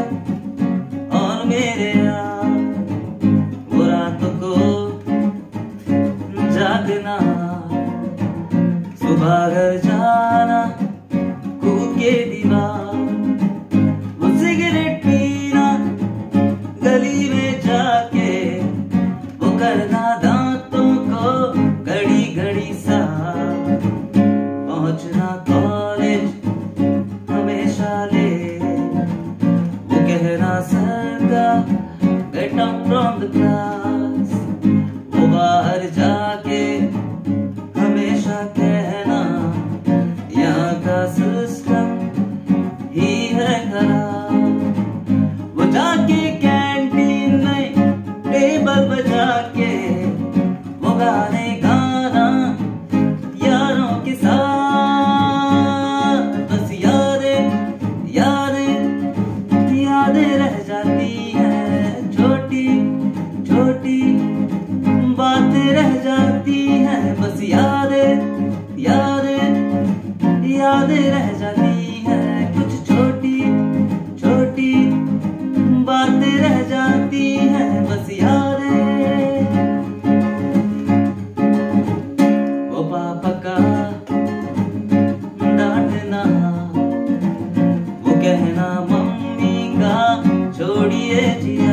यार और मेरे यार, वो रातों को जागना, सुबह घर जाना, कूद के दीवार, वो सिगरेट पीना, गली में जाके वो करना दांतों को घड़ी घड़ी सा, पहुंचना कॉलेज हमेशा ले, वो कहना सर का get up from the class, वो बाहर जाके हमेशा कहना यहाँ का सिस्टम ही है खराब, वो जाके कैंटीन में टेबल बजा के वो गाने गाना यारों के साथ, बस यादें यादें यादें रह जाती हैं, छोटी छोटी बातें रह जाती हैं, बस यादें यादें यादें रह जाती हैं, कुछ छोटी छोटी बातें रह जाती हैं, बस यादें। वो पापा का डांटना, वो कहना मम्मी का छोड़िए जिया,